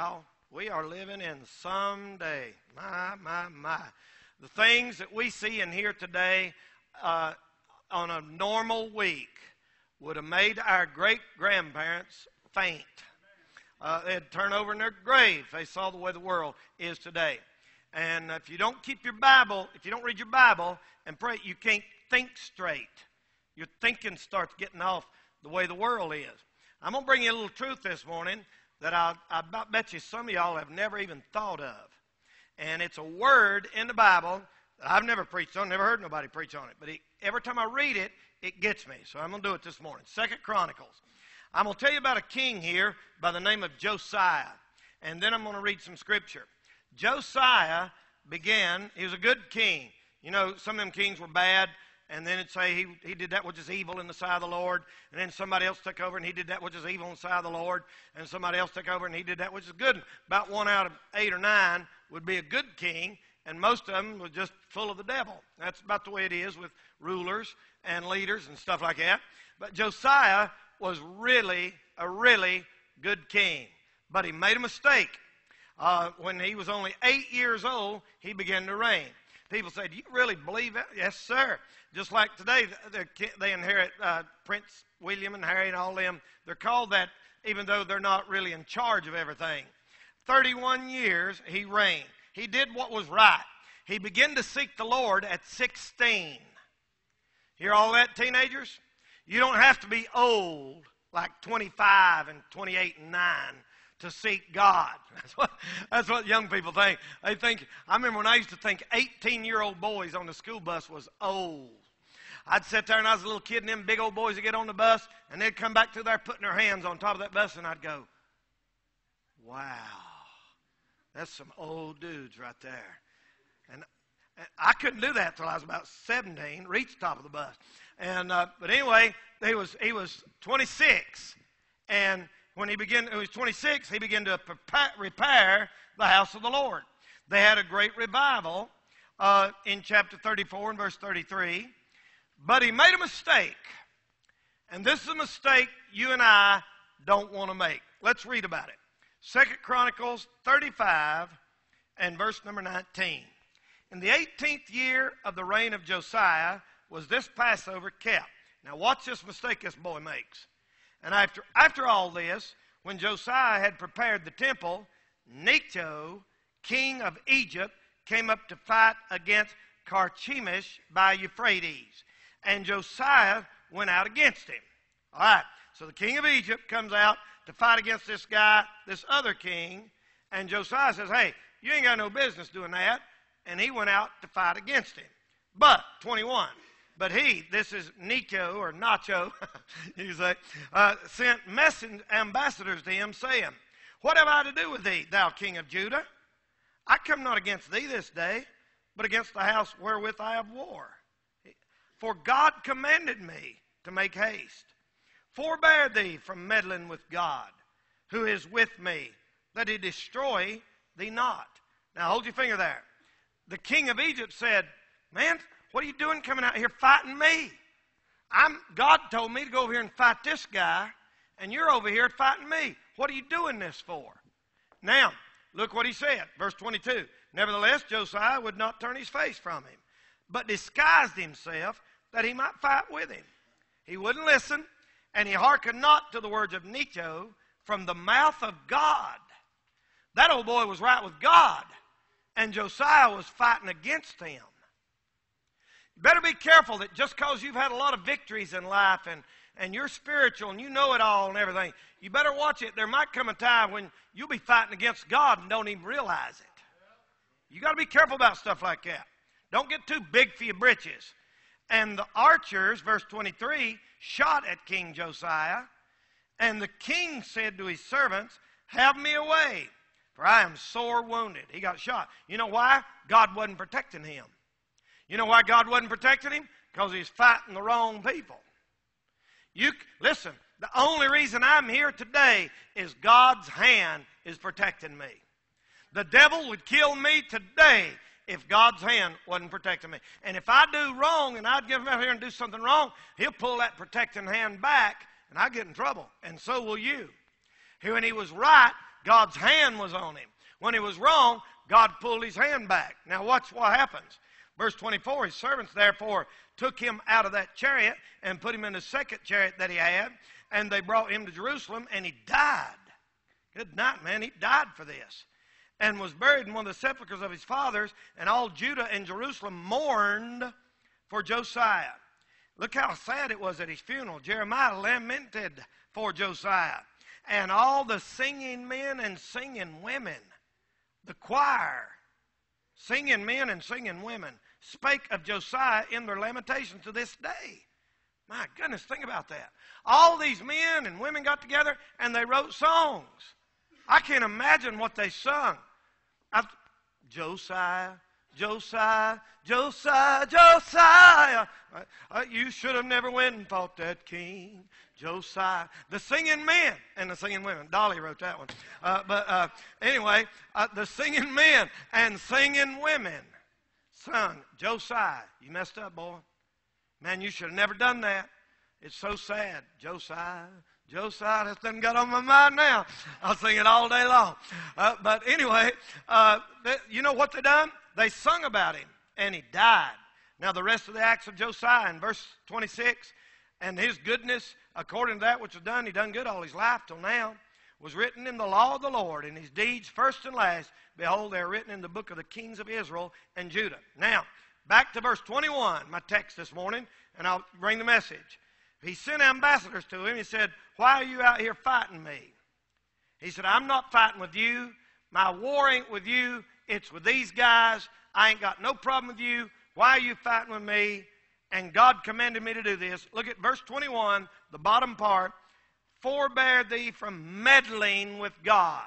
now we are living in someday. My. The things that we see and hear today on a normal week would have made our great-grandparents faint. They'd turn over in their grave if they saw the way the world is today. And if you don't keep your Bible, if you don't read your Bible and pray, you can't think straight. Your thinking starts getting off the way the world is. I'm going to bring you a little truth this morning that I bet you some of y'all have never even thought of. And it's a word in the Bible that I've never preached on, never heard nobody preach on it. But every time I read it, it gets me. So I'm going to do it this morning. Second Chronicles. I'm going to tell you about a king here by the name of Josiah. And then I'm going to read some scripture. Josiah began, he was a good king. You know, some of them kings were bad, and then it'd say he did that which is evil in the sight of the Lord, and then somebody else took over, and he did that which is evil in the sight of the Lord, and somebody else took over, and he did that which is good. About 1 out of 8 or 9 would be a good king, and most of them were just full of the devil. That's about the way it is with rulers and leaders and stuff like that. But Josiah was really a really good king, but he made a mistake. When he was only 8 years old, he began to reign. People say, do you really believe that? Yes, sir. Just like today, they inherit Prince William and Harry and all them. They're called that even though they're not really in charge of everything. 31 years he reigned. He did what was right. He began to seek the Lord at 16. Hear all that, teenagers? You don't have to be old like 25 and 28 and 9. To seek God. That's what young people think. They think, I remember when I used to think 18-year-old boys on the school bus was old. I'd sit there and I was a little kid and them big old boys would get on the bus and they'd come back through there putting their hands on top of that bus and I'd go, wow, that's some old dudes right there. And I couldn't do that till I was about 17, reach the top of the bus. And but anyway, he was 26 and when he was 26, he began to repair the house of the Lord. They had a great revival in chapter 34 and verse 33. But he made a mistake. And this is a mistake you and I don't want to make. Let's read about it. Second Chronicles 35 and verse number 19. In the 18th year of the reign of Josiah was this Passover kept. Now watch this mistake this boy makes. And after all this, when Josiah had prepared the temple, Necho, king of Egypt, came up to fight against Carchemish by Euphrates. And Josiah went out against him. All right, so the king of Egypt comes out to fight against this guy, this other king. And Josiah says, hey, you ain't got no business doing that. And he went out to fight against him. But, 21. But this is Necho or Nacho, you say, sent ambassadors to him, saying, what have I to do with thee, thou king of Judah? I come not against thee this day, but against the house wherewith I have war. For God commanded me to make haste. Forbear thee from meddling with God, who is with me, that he destroy thee not. Now hold your finger there. The king of Egypt said, man, what are you doing coming out here fighting me? God told me to go over here and fight this guy, and you're over here fighting me. What are you doing this for? Now, look what he said, verse 22. Nevertheless, Josiah would not turn his face from him, but disguised himself that he might fight with him. He wouldn't listen, and he hearkened not to the words of Necho from the mouth of God. That old boy was right with God, and Josiah was fighting against him. Better be careful that just because you've had a lot of victories in life and you're spiritual and you know it all and everything, you better watch it. There might come a time when you'll be fighting against God and don't even realize it. You got to be careful about stuff like that. Don't get too big for your britches. And the archers, verse 23, shot at King Josiah. And the king said to his servants, have me away, for I am sore wounded. He got shot. You know why? God wasn't protecting him. You know why God wasn't protecting him? Because he's fighting the wrong people. Listen, the only reason I'm here today is God's hand is protecting me. The devil would kill me today if God's hand wasn't protecting me. And if I do wrong and I'd get him out here and do something wrong, he'll pull that protecting hand back and I get in trouble. And so will you. When he was right, God's hand was on him. When he was wrong, God pulled his hand back. Now watch what happens. Verse 24, his servants therefore took him out of that chariot and put him in the second chariot that he had, and they brought him to Jerusalem, and he died. Good night, man. He died for this. And was buried in one of the sepulchres of his fathers, and all Judah and Jerusalem mourned for Josiah. Look how sad it was at his funeral. Jeremiah lamented for Josiah. And all the singing men and singing women, the choir, singing men and singing women, spake of Josiah in their lamentations to this day. My goodness, think about that. All these men and women got together and they wrote songs. I can't imagine what they sung. Josiah, Josiah, Josiah, Josiah, you should have never went and fought that king, Josiah. The singing men and the singing women. Dolly wrote that one. But anyway, the singing men and singing women sung, Josiah, you messed up, boy. Man, you should have never done that. It's so sad. Josiah, Josiah, that's done got on my mind now. I'll sing it all day long. But anyway, you know what they done? They sung about him, and he died. Now, the rest of the acts of Josiah in verse 26, and his goodness, according to that which was done, he done good all his life till now, was written in the law of the Lord, and his deeds, first and last, behold, they are written in the book of the kings of Israel and Judah. Now, back to verse 21, my text this morning, and I'll bring the message. He sent ambassadors to him. He said, why are you out here fighting me? He said, I'm not fighting with you. My war ain't with you. It's with these guys. I ain't got no problem with you. Why are you fighting with me? And God commanded me to do this. Look at verse 21, the bottom part. Forbear thee from meddling with God.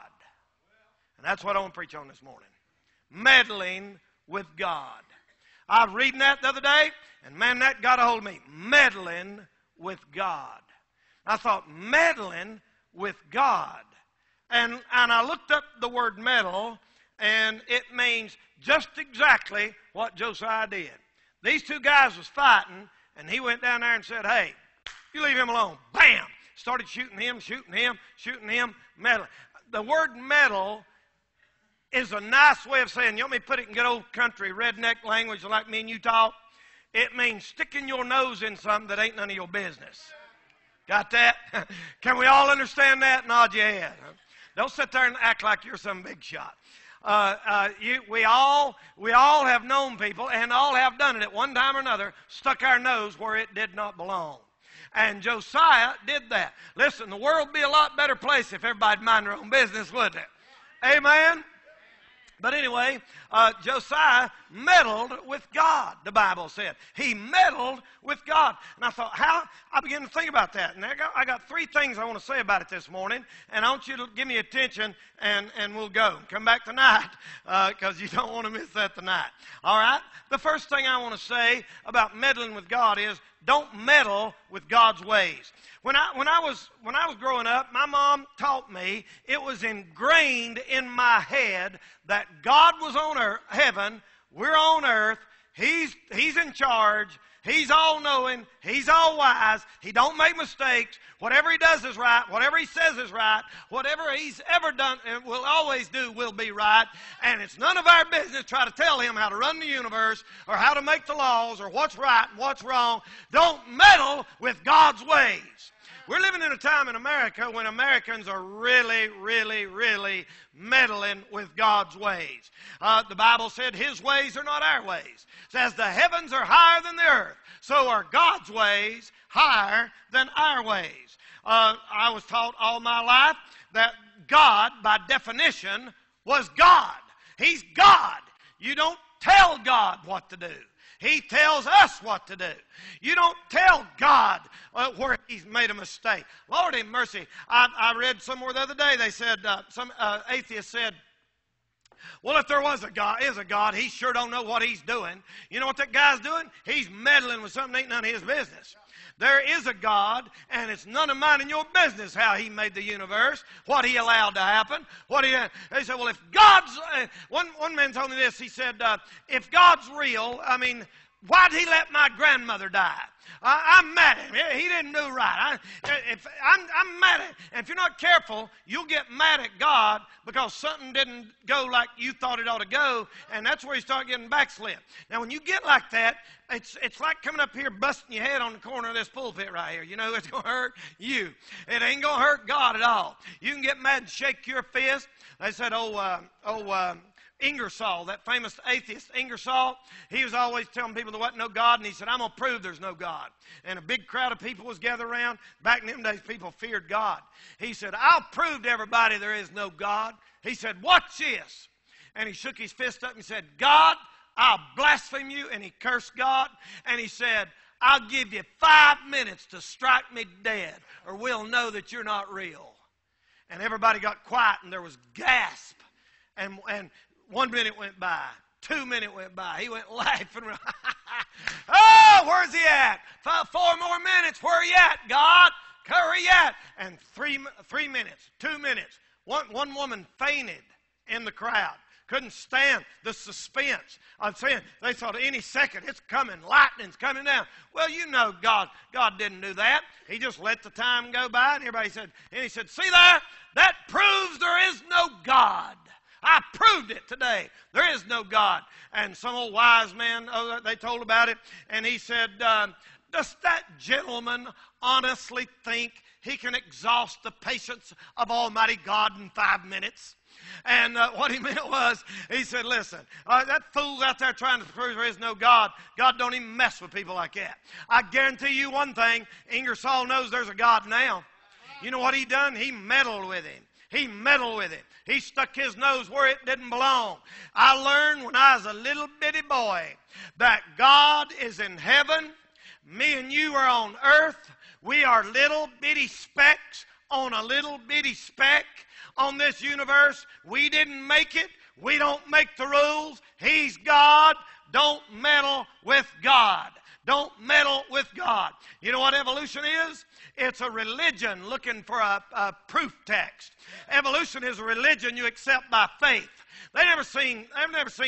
And that's what I want to preach on this morning. Meddling with God. I was reading that the other day, and man, that got a hold of me. Meddling with God. I thought, meddling with God. And I looked up the word meddle, and it means just exactly what Josiah did. These two guys was fighting, and he went down there and said, hey, you leave him alone. Bam! Started shooting him, meddling. The word meddle is a nice way of saying, you want me to put it in good old country redneck language like me and you talk? It means sticking your nose in something that ain't none of your business. Got that? Can we all understand that? Nod your head. Huh? Don't sit there and act like you're some big shot. We all have known people and all have done it at one time or another, stuck our nose where it did not belong. And Josiah did that. Listen, the world would be a lot better place if everybody mind their own business, wouldn't it? Amen? But anyway, Josiah meddled with God, the Bible said. He meddled with God. And I thought, how? I began to think about that. And I got three things I want to say about it this morning. And I want you to give me attention, and we'll go. Come back tonight, because you don't want to miss that tonight. All right? The first thing I want to say about meddling with God is don't meddle with God's ways. When I was growing up, my mom taught me, it was ingrained in my head that God was on earth, heaven, we're on earth, He's in charge, He's all-knowing, He's all-wise, He don't make mistakes, whatever He does is right, whatever He says is right, whatever He's ever done and will always do will be right, and it's none of our business to try to tell Him how to run the universe or how to make the laws or what's right and what's wrong. Don't meddle with God's ways. We're living in a time in America when Americans are really, really, really meddling with God's ways. The Bible said His ways are not our ways. It says the heavens are higher than the earth, so are God's ways higher than our ways. I was taught all my life that God, by definition, was God. He's God. You don't tell God what to do. He tells us what to do. You don't tell God where He's made a mistake. Lord have mercy. I read somewhere the other day, they said, some atheist said, well, if there is a God, He sure don't know what He's doing. You know what that guy's doing? He's meddling with something that ain't none of His business. There is a God, and it's none of mine and your business how He made the universe, what He allowed to happen. They said, well, if God's... One man told me this. He said, if God's real, I mean, Why did he let my grandmother die? I'm mad at him. He didn't do right. I'm mad at him. And if you're not careful, you'll get mad at God because something didn't go like you thought it ought to go, and that's where you start getting backslid. Now, when you get like that, it's like coming up here busting your head on the corner of this pulpit right here. You know it's going to hurt you. It ain't going to hurt God at all. You can get mad and shake your fist. They said, Ingersoll, that famous atheist, Ingersoll, he was always telling people there wasn't no God, and he said, I'm going to prove there's no God. And a big crowd of people was gathered around. Back in them days, people feared God. He said, I'll prove to everybody there is no God. He said, watch this. And he shook his fist up and said, God, I'll blaspheme you. And he cursed God. And he said, I'll give you 5 minutes to strike me dead, or we'll know that you're not real. And everybody got quiet, and there was gasp. And 1 minute went by. 2 minutes went by. He went laughing. Oh, where's he at? 4 more minutes. Where are you at, God? Where are you at? And three minutes, 2 minutes. One woman fainted in the crowd. Couldn't stand the suspense. I'm saying they thought any second it's coming. Lightning's coming down. Well, you know God didn't do that. He just let the time go by. And everybody said, and he said, see there? That proves there is no God. I proved it today. There is no God. And some old wise man, they told about it, and he said, does that gentleman honestly think he can exhaust the patience of Almighty God in 5 minutes? And what he meant was, he said, listen, that fool's out there trying to prove there is no God. God don't even mess with people like that. I guarantee you one thing, Ingersoll knows there's a God now. You know what he done? He meddled with him. He meddled with it. He stuck his nose where it didn't belong. I learned when I was a little bitty boy that God is in heaven. Me and you are on earth. We are little bitty specks on a little bitty speck on this universe. We didn't make it. We don't make the rules. He's God. Don't meddle with God. Don't meddle with God. You know what evolution is? It's a religion looking for a proof text. Evolution is a religion you accept by faith. They've never seen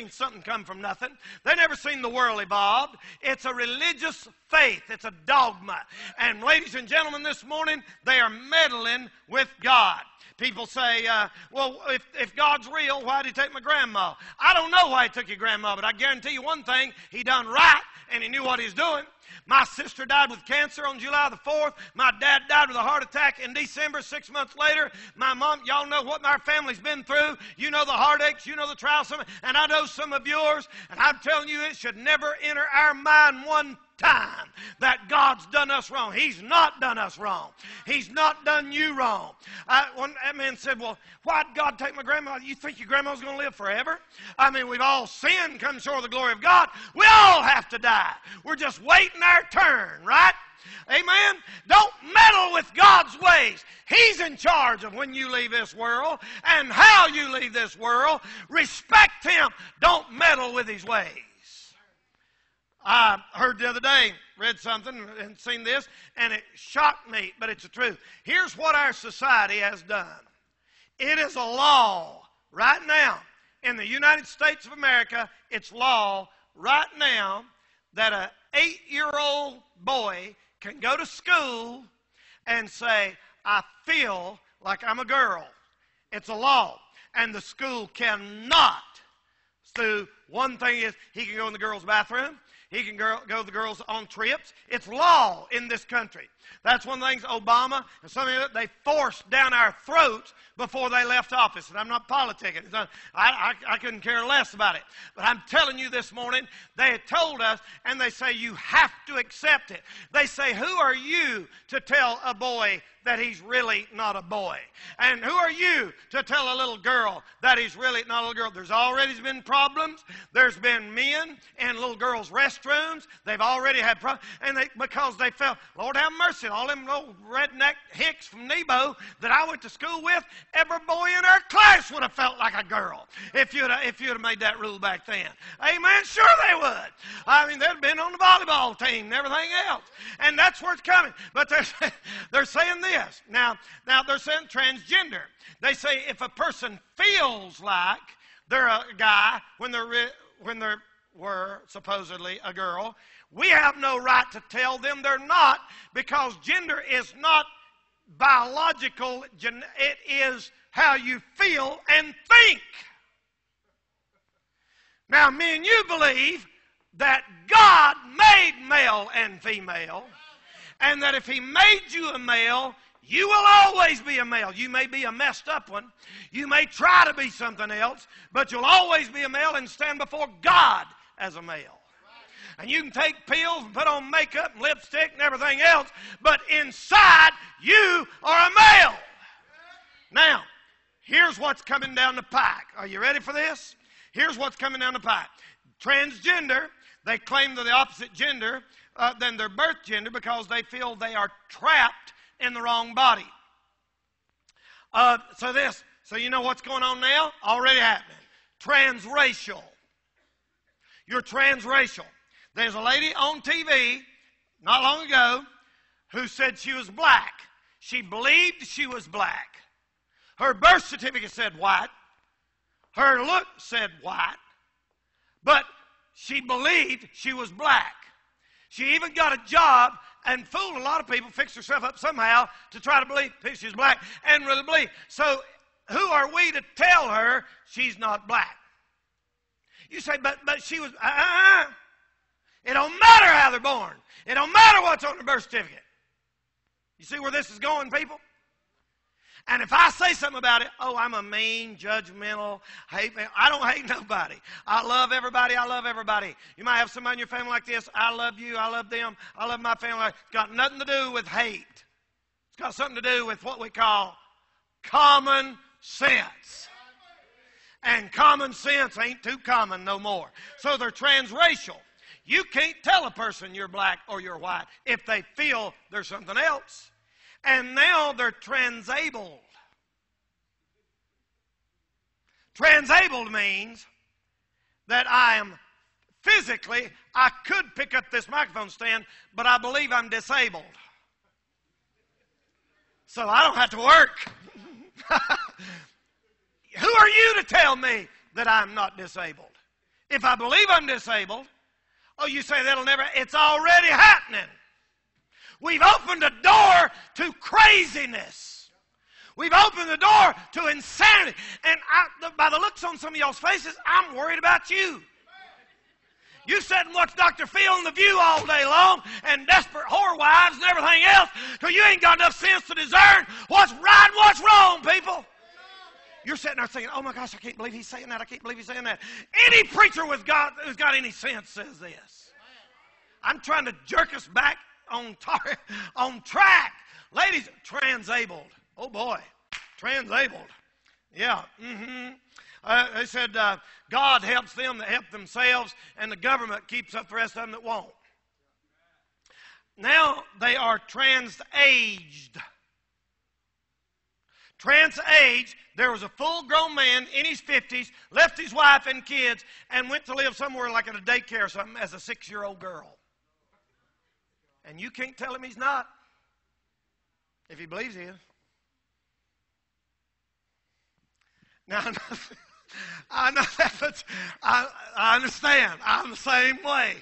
something come from nothing. They've never seen the world evolved. It's a religious faith. It's a dogma. And ladies and gentlemen, this morning, they are meddling with God. People say, well, if God's real, why did he take my grandma? I don't know why he took your grandma, but I guarantee you one thing, he done right, and he knew what he was doing. My sister died with cancer on July the 4th. My dad died with a heart attack in December, 6 months later. My mom, y'all know what my family's been through. You know the heartaches, you know the trials, and I know some of yours. And I'm telling you, it should never enter our mind one time that God's done us wrong. He's not done us wrong. He's not done you wrong. That man said, well, why'd God take my grandma? You think your grandma's going to live forever? I mean, we've all sinned, come short of the glory of God. We all have to die. We're just waiting our turn, right? Amen? Don't meddle with God's ways. He's in charge of when you leave this world and how you leave this world. Respect Him. Don't meddle with His ways. I heard the other day, read something and seen this, and it shocked me, but it's the truth. Here's what our society has done. It is a law right now. In the United States of America, it's law right now that an 8-year-old boy can go to school and say, I feel like I'm a girl. It's a law. And the school cannot do one thing is he can go in the girls' bathroom. He can go the girls on trips. It's law in this country. That's one of the things Obama and some of the other, they forced down our throats before they left office. And I'm not politicking. I couldn't care less about it. But I'm telling you this morning, they had told us, and they say you have to accept it. They say, who are you to tell a boy that he's really not a boy? And who are you to tell a little girl that he's really not a little girl? There's already been problems. There's been men in little girls' restrooms. They've already had problems. And because they felt, Lord have mercy, all them old redneck hicks from Nebo that I went to school with, every boy in our class would have felt like a girl if you'd have made that rule back then. Amen? Sure they would. I mean, they'd have been on the volleyball team and everything else. And that's where it's coming. But they're saying this. Now they're saying transgender. They say if a person feels like they're a guy when they're were supposedly a girl, we have no right to tell them they're not, because gender is not biological. It is how you feel and think. Now, me and you believe that God made male and female, and that if He made you a male, you will always be a male. You may be a messed up one. You may try to be something else, but you'll always be a male and stand before God as a male. And you can take pills and put on makeup and lipstick and everything else, but inside you are a male. Now, here's what's coming down the pike. Are you ready for this? Here's what's coming down the pike. Transgender, they claim they're the opposite gender than their birth gender because they feel they are trapped in the wrong body. So you know what's going on now? Already happening. Transracial. You're transracial. There's a lady on TV not long ago who said she was black. She believed she was black. Her birth certificate said white. Her look said white. But she believed she was black. She even got a job and fooled a lot of people, fixed herself up somehow to try to believe she's black and really believe. So who are we to tell her she's not black? You say, but she was, It don't matter how they're born. It don't matter what's on the birth certificate. You see where this is going, people? And if I say something about it, oh, I'm a mean, judgmental, hate. I don't hate nobody. I love everybody. I love everybody. You might have somebody in your family like this. I love you. I love them. I love my family. It's got nothing to do with hate. It's got something to do with what we call common sense. And common sense ain't too common no more. So they're transracial. You can't tell a person you're black or you're white if they feel they're something else. And now they're transabled. Transabled means that I am physically, I could pick up this microphone stand, but I believe I'm disabled. So I don't have to work. Who are you to tell me that I'm not disabled? If I believe I'm disabled, oh, you say that'll never, it's already happening. We've opened a door to craziness. We've opened the door to insanity. And by the looks on some of y'all's faces, I'm worried about you. You sit and watch Dr. Phil and The View all day long and desperate whore wives and everything else because you ain't got enough sense to discern what's right and what's wrong, people. You're sitting there thinking, oh my gosh, I can't believe he's saying that. I can't believe he's saying that. Any preacher with God who's got any sense says this. I'm trying to jerk us back on track. Ladies, transabled. Oh boy, transabled. Yeah. They said God helps them that help themselves, and the government keeps up the rest of them that won't. Now they are trans-aged. Trans-aged, there was a full-grown man in his 50s, left his wife and kids, and went to live somewhere like at a daycare or something as a 6-year-old girl. And you can't tell him he's not, if he believes he is. Now, I know that, but I understand. I'm the same way.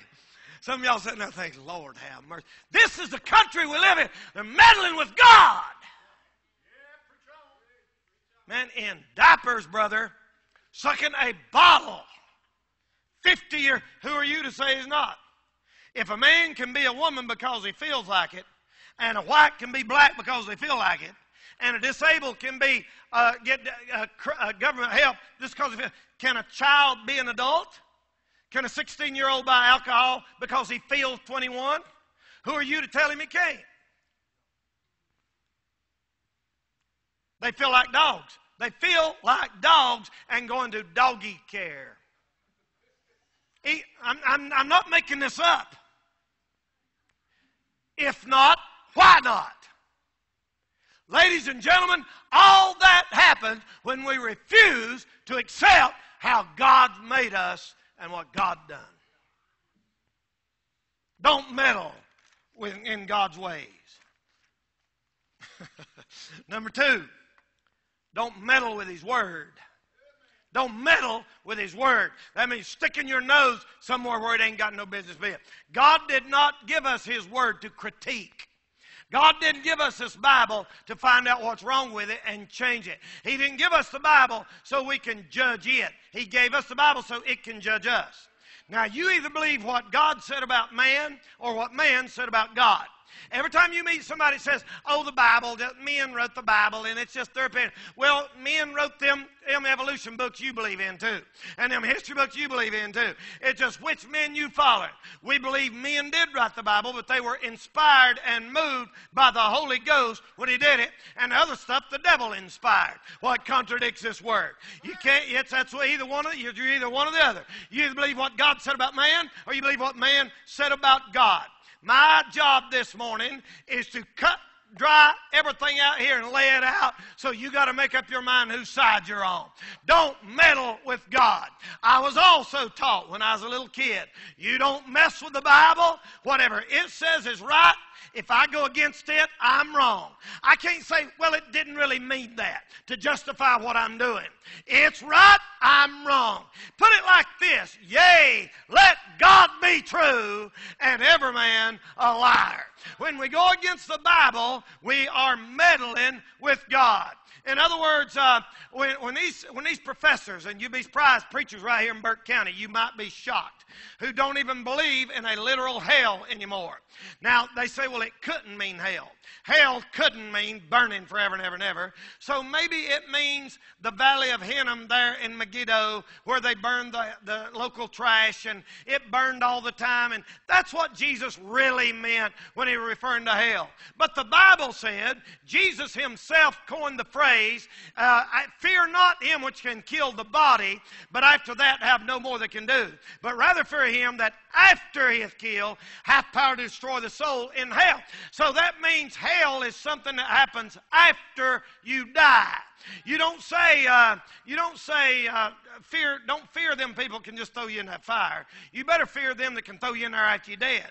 Some of y'all sitting there thinking, Lord, have mercy. This is the country we live in. They're meddling with God. Man, in diapers, brother, sucking a bottle. 50 years, who are you to say he's not? If a man can be a woman because he feels like it, and a white can be black because they feel like it, and a disabled can be government help just because he feels, can a child be an adult? Can a 16-year-old buy alcohol because he feels 21? Who are you to tell him he can't? They feel like dogs. They feel like dogs and go into doggy care. I'm not making this up. If not, why not? Ladies and gentlemen, all that happens when we refuse to accept how God made us and what God done. Don't meddle in God's ways. Number 2, don't meddle with His Word. Don't meddle with his word. That means sticking your nose somewhere where it ain't got no business being. God did not give us his word to critique. God didn't give us this Bible to find out what's wrong with it and change it. He didn't give us the Bible so we can judge it. He gave us the Bible so it can judge us. Now, you either believe what God said about man or what man said about God. Every time you meet somebody that says, oh, the Bible, men wrote the Bible, and it's just their opinion. Well, men wrote them evolution books you believe in, too, and them history books you believe in, too. It's just which men you follow. We believe men did write the Bible, but they were inspired and moved by the Holy Ghost when he did it, and the other stuff the devil inspired. What contradicts this word? You can't, that's what either one of you, you're either one or the other. You either believe what God said about man, or you believe what man said about God. My job this morning is to cut, dry everything out here and lay it out, so you got to make up your mind whose side you're on. Don't meddle with God. I was also taught when I was a little kid, you don't mess with the Bible. Whatever it says is right. If I go against it, I'm wrong. I can't say, well, it didn't really mean that to justify what I'm doing. It's right, I'm wrong. Put it like this, yea, let God be true and every man a liar. When we go against the Bible, we are meddling with God. In other words, when these professors, and you'd be surprised, preachers right here in Burke County, you might be shocked, who don't even believe in a literal hell anymore. Now, they say, well, it couldn't mean hell. Hell couldn't mean burning forever and ever and ever. So maybe it means the valley of Hinnom there in Megiddo where they burned the local trash and it burned all the time. And that's what Jesus really meant when he was referring to hell. But the Bible said Jesus himself coined the phrase, fear not him which can kill the body, but after that have no more that can do. But rather fear him that after he hath killed, hath power to destroy the soul in hell. So that means hell is something that happens after you die. You don't say fear. Don't fear them people can just throw you in that fire. You better fear them that can throw you in there after you're dead.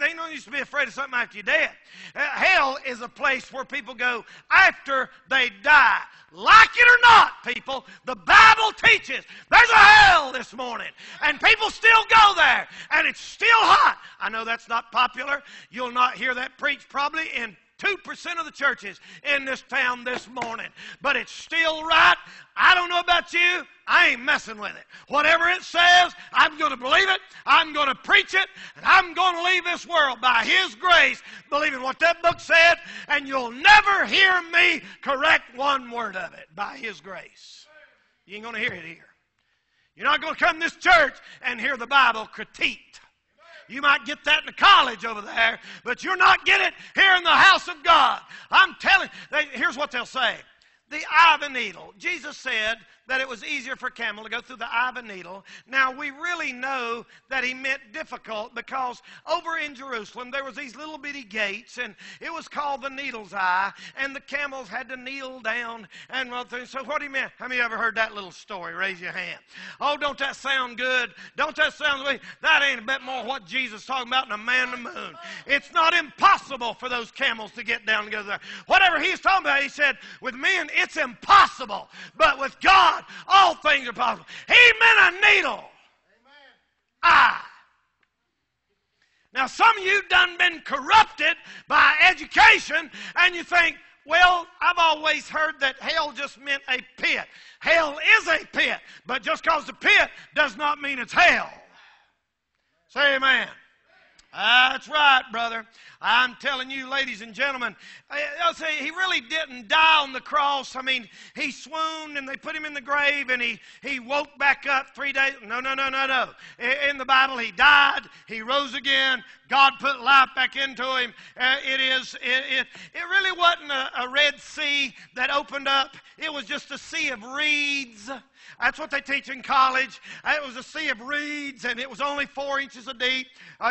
They don't used to be afraid of something after you're dead. Hell is a place where people go after they die. Like it or not, people, the Bible teaches there's a hell this morning. And people still go there. And it's still hot. I know that's not popular. You'll not hear that preached probably in 2% of the churches in this town this morning. But it's still right. I don't know about you. I ain't messing with it. Whatever it says, I'm going to believe it. I'm going to preach it. And I'm going to leave this world by his grace, believing what that book said. And you'll never hear me correct one word of it by his grace. You ain't going to hear it here. You're not going to come to this church and hear the Bible critiqued. You might get that in the college over there, but you're not getting it here in the house of God. I'm telling you, here's what they'll say. The eye of a needle. Jesus said that it was easier for a camel to go through the eye of a needle. Now, we really know that he meant difficult because over in Jerusalem, there was these little bitty gates, and it was called the needle's eye, and the camels had to kneel down and run through. So what he meant, how many of you ever heard that little story? Raise your hand. Oh, don't that sound good? Don't that sound good? That ain't a bit more what Jesus is talking about than a man in the moon. It's not impossible for those camels to get down and go there. Whatever he's talking about, he said, with men, it's impossible, but with God, all things are possible. He meant a needle. Amen. Eye. Now, some of you done been corrupted by education, and you think, well, I've always heard that hell just meant a pit. Hell is a pit, but just because the pit does not mean it's hell. Say amen. That's right, brother. I'm telling you, ladies and gentlemen, he really didn't die on the cross. I mean, he swooned and they put him in the grave and he woke back up 3 days. No. In the Bible, he died. He rose again. God put life back into him. It really wasn't a Red Sea that opened up. It was just a sea of reeds. That's what they teach in college. It was a sea of reeds, and it was only 4 inches deep.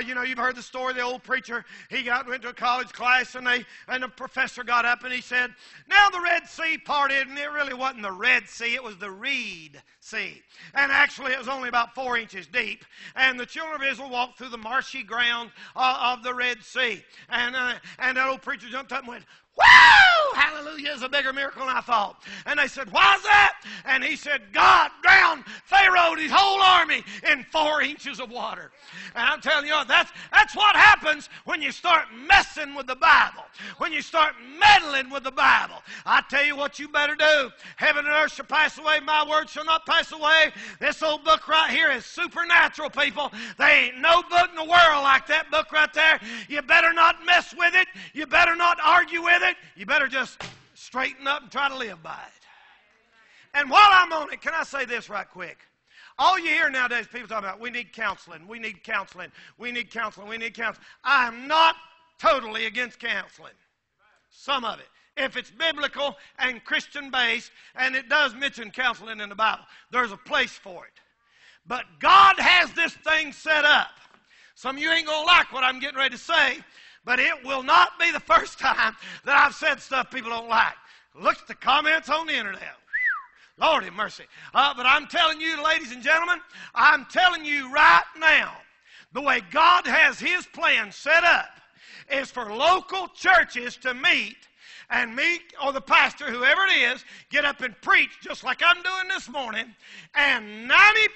You've heard the story of the old preacher. He went to a college class, and the professor got up, and he said, now the Red Sea parted, and it really wasn't the Red Sea. It was the Reed Sea. And actually, it was only about 4 inches deep. And the children of Israel walked through the marshy ground of the Red Sea. And that old preacher jumped up and went, Woo! Hallelujah is a bigger miracle than I thought. And they said, why's that? And he said, God drowned Pharaoh and his whole army in 4 inches of water. And I'm telling you, that's what happens when you start messing with the Bible, when you start meddling with the Bible. I tell you what you better do. Heaven and earth shall pass away. My word shall not pass away. This old book right here is supernatural, people. There ain't no book in the world like that book right there. You better not mess with it. You better not argue with it. You better just straighten up and try to live by it. And while I'm on it, can I say this right quick? All you hear nowadays, people talking about, we need counseling, we need counseling, we need counseling, we need counseling. I am not totally against counseling. Some of it. If it's biblical and Christian-based, and it does mention counseling in the Bible, there's a place for it. But God has this thing set up. Some of you ain't going to like what I'm getting ready to say, but it will not be the first time that I've said stuff people don't like. Look at the comments on the internet. Lord have mercy. But I'm telling you, ladies and gentlemen, I'm telling you right now, the way God has His plan set up is for local churches to meet, and me or the pastor, whoever it is, get up and preach just like I'm doing this morning, and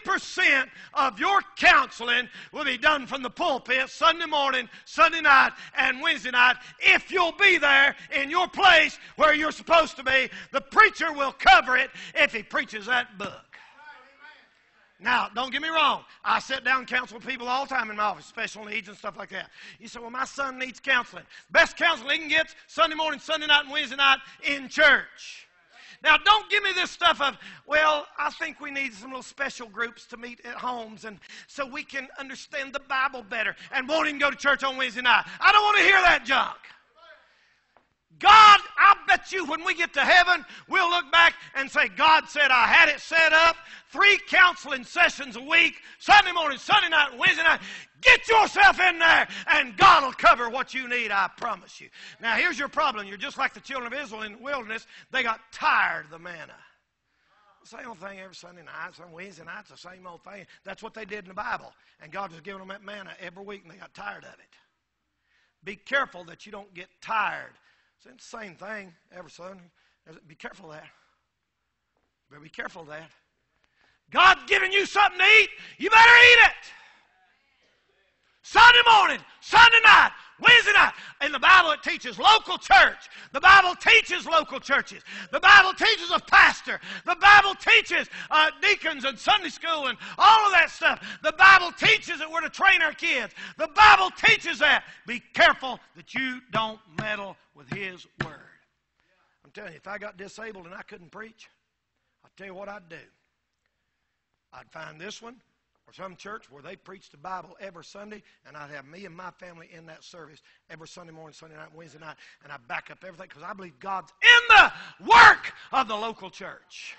90% of your counseling will be done from the pulpit Sunday morning, Sunday night, and Wednesday night. If you'll be there in your place where you're supposed to be, the preacher will cover it if he preaches that book. Now, don't get me wrong. I sit down and counsel people all the time in my office, special needs and stuff like that. You say, well, my son needs counseling. Best counseling he can get is Sunday morning, Sunday night, and Wednesday night in church. Now, don't give me this stuff of, well, I think we need some little special groups to meet at homes and so we can understand the Bible better and won't even go to church on Wednesday night. I don't want to hear that junk. God, I bet you when we get to heaven, we'll look back and say, God said, I had it set up, 3 counseling sessions a week, Sunday morning, Sunday night, and Wednesday night. Get yourself in there, and God will cover what you need, I promise you. Now, here's your problem. You're just like the children of Israel in the wilderness. They got tired of the manna. The same old thing every Sunday night, some Wednesday night, the same old thing. That's what they did in the Bible, and God was giving them that manna every week, and they got tired of it. Be careful that you don't get tired. It's the same thing every Sunday. Be careful of that. Better be careful of that. God's giving you something to eat. You better eat it. Sunday morning, Sunday night, Wednesday night. In the Bible, it teaches local church. The Bible teaches local churches. The Bible teaches a pastor. The Bible teaches deacons and Sunday school and all of that stuff. The Bible teaches that we're to train our kids. The Bible teaches that. Be careful that you don't meddle with His Word. I'm telling you, if I got disabled and I couldn't preach, I'll tell you what I'd do. I'd find this one, or some church where they preach the Bible every Sunday, and I'd have me and my family in that service every Sunday morning, Sunday night, Wednesday night, and I'd back up everything because I believe God's in the work of the local church.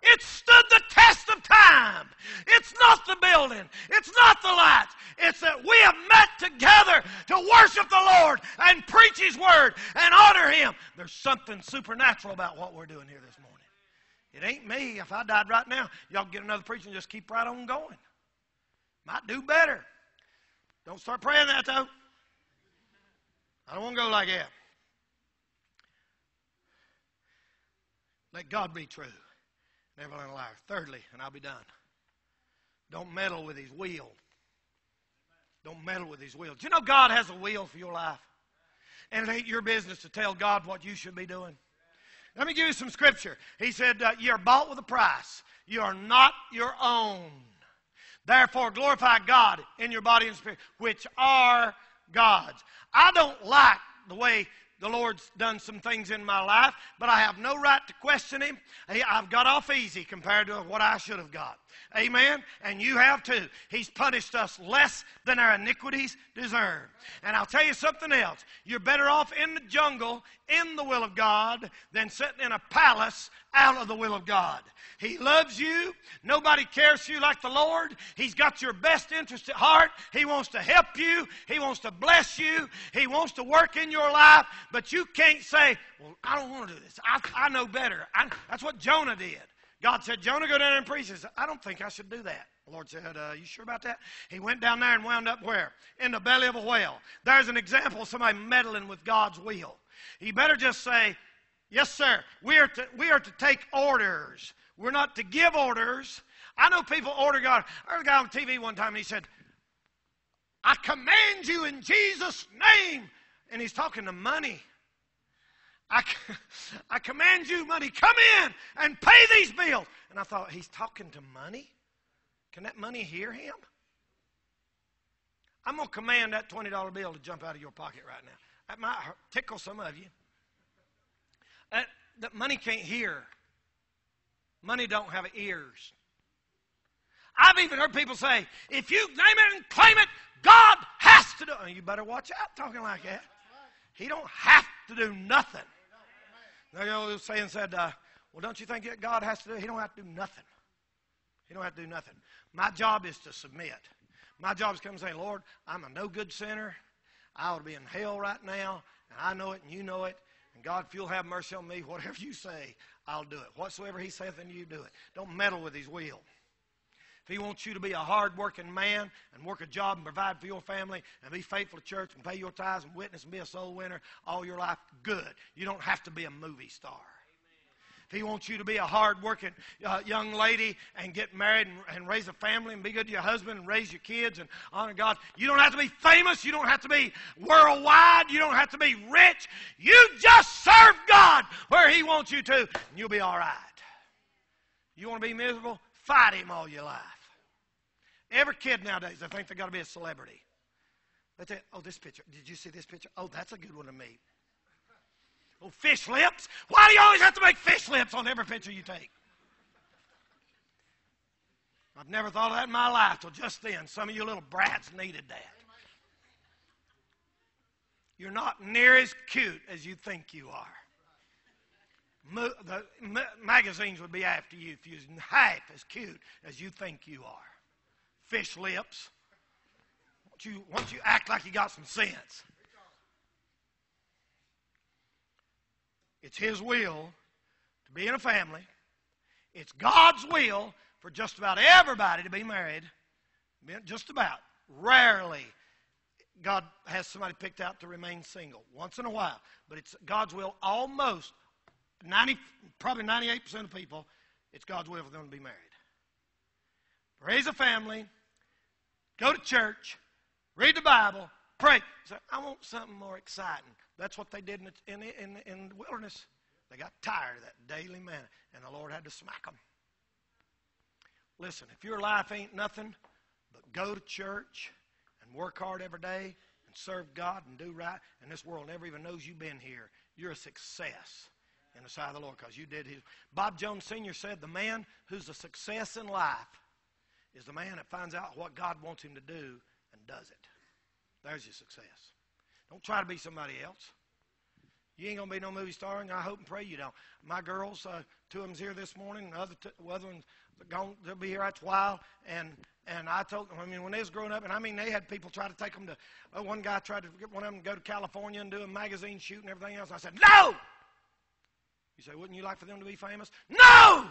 It stood the test of time. It's not the building. It's not the lights. It's that we have met together to worship the Lord and preach His Word and honor Him. There's something supernatural about what we're doing here this morning. It ain't me. If I died right now, y'all get another preacher and just keep right on going. Might do better. Don't start praying that, though. I don't want to go like that. Let God be true and everyone a liar. Thirdly, and I'll be done, don't meddle with His will. Don't meddle with His will. Do you know God has a will for your life? And it ain't your business to tell God what you should be doing. Let me give you some scripture. He said, you are bought with a price. You are not your own. Therefore, glorify God in your body and spirit, which are God's. I don't like the way the Lord's done some things in my life, but I have no right to question Him. I've got off easy compared to what I should have got. Amen? And you have too. He's punished us less than our iniquities deserve. And I'll tell you something else. You're better off in the jungle, in the will of God, than sitting in a palace out of the will of God. He loves you. Nobody cares for you like the Lord. He's got your best interest at heart. He wants to help you. He wants to bless you. He wants to work in your life. But you can't say, well, I don't want to do this. I know better. That's what Jonah did. God said, Jonah, go down there and preach. He said, I don't think I should do that. The Lord said, you sure about that? He went down there and wound up where? In the belly of a whale. There's an example of somebody meddling with God's will. He better just say, yes, sir, we are to take orders. We're not to give orders. I know people order God. I heard a guy on TV one time, and he said, I command you in Jesus' name. And he's talking to money. I command you, money, come in and pay these bills. And I thought, he's talking to money? Can that money hear him? I'm going to command that $20 bill to jump out of your pocket right now. That might tickle some of you. That money can't hear. Money don't have ears. I've even heard people say, if you name it and claim it, God has to do it. You better watch out talking like that. He don't have to do nothing. Now, you know, the saying said, well, don't you think that God has to do it? He don't have to do nothing. He don't have to do nothing. My job is to submit. My job is to come and say, Lord, I'm a no-good sinner. I ought to be in hell right now, and I know it, and you know it. And God, if you'll have mercy on me, whatever you say, I'll do it. Whatsoever he saith unto you, do it. Don't meddle with his will. If he wants you to be a hard-working man and work a job and provide for your family and be faithful to church and pay your tithes and witness and be a soul winner all your life, good. You don't have to be a movie star. Amen. If he wants you to be a hard-working young lady and get married and raise a family and be good to your husband and raise your kids and honor God, you don't have to be famous. You don't have to be worldwide. You don't have to be rich. You just serve God where he wants you to, and you'll be all right. You want to be miserable? Fight him all your life. Every kid nowadays, they think they've got to be a celebrity. They say, oh, this picture. Did you see this picture? Oh, that's a good one of me. Oh, fish lips. Why do you always have to make fish lips on every picture you take? I've never thought of that in my life till just then. Some of you little brats needed that. You're not near as cute as you think you are. The magazines would be after you if you're half as cute as you think you are. Fish lips. Won't you act like you got some sense? It's his will to be in a family. It's God's will for just about everybody to be married. Just about. Rarely God has somebody picked out to remain single. Once in a while. But it's God's will almost, probably 98% of people, it's God's will for them to be married. Raise a family, go to church, read the Bible, pray. Say, I want something more exciting. That's what they did in the wilderness. They got tired of that daily manna, and the Lord had to smack them. Listen, if your life ain't nothing but go to church and work hard every day and serve God and do right, and this world never even knows you've been here, you're a success in the sight of the Lord because you did his. Bob Jones Sr. said, the man who's a success in life is the man that finds out what God wants him to do and does it. There's your success. Don't try to be somebody else. You ain't going to be no movie star, and I hope and pray you don't. My girls, two of them's here this morning, and the other one's gone. They'll be here after a while, and I told them, I mean, when they was growing up, and I mean, they had people try to take them to, one guy tried to get one of them to go to California and do a magazine shoot and everything else, and I said, no! You say, wouldn't you like for them to be famous? No!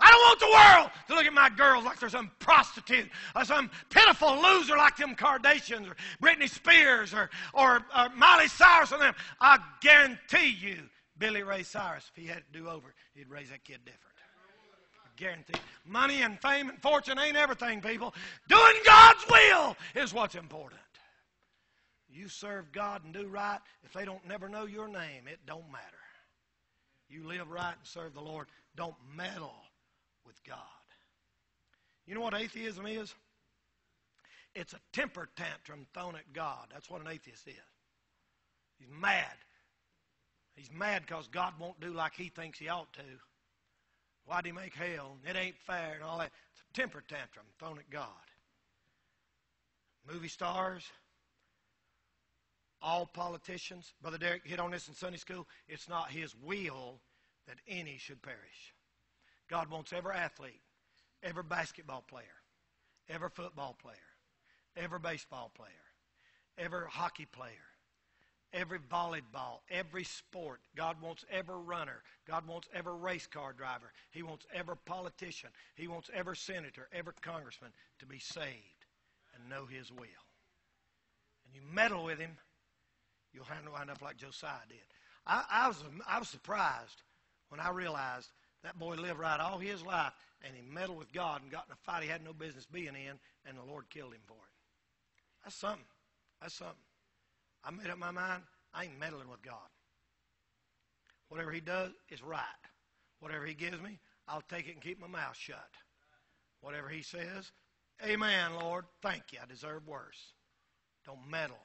I don't want the world to look at my girls like they're some prostitute or some pitiful loser like them Kardashians or Britney Spears or Miley Cyrus or them. I guarantee you, Billy Ray Cyrus, if he had to do over, he'd raise that kid different. I guarantee. Money and fame and fortune ain't everything, people. Doing God's will is what's important. You serve God and do right. If they don't never know your name, it don't matter. You live right and serve the Lord. Don't meddle with God. You know what atheism is? It's a temper tantrum thrown at God. That's what an atheist is. He's mad. He's mad because God won't do like he thinks he ought to. Why'd he make hell? It ain't fair and all that. It's a temper tantrum thrown at God. Movie stars, all politicians. Brother Derek hit on this in Sunday school. It's not his will that any should perish. God wants every athlete, every basketball player, every football player, every baseball player, every hockey player, every volleyball, every sport. God wants every runner. God wants every race car driver. He wants every politician. He wants every senator, every congressman to be saved and know His will. And you meddle with him, you'll wind up like Josiah did. I was surprised when I realized that boy lived right all his life, and he meddled with God and got in a fight he had no business being in, and the Lord killed him for it. That's something. That's something. I made up my mind, I ain't meddling with God. Whatever He does is right. Whatever He gives me, I'll take it and keep my mouth shut. Whatever He says, amen, Lord, thank you. I deserve worse. Don't meddle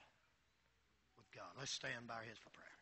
with God. Let's stand by His for prayer.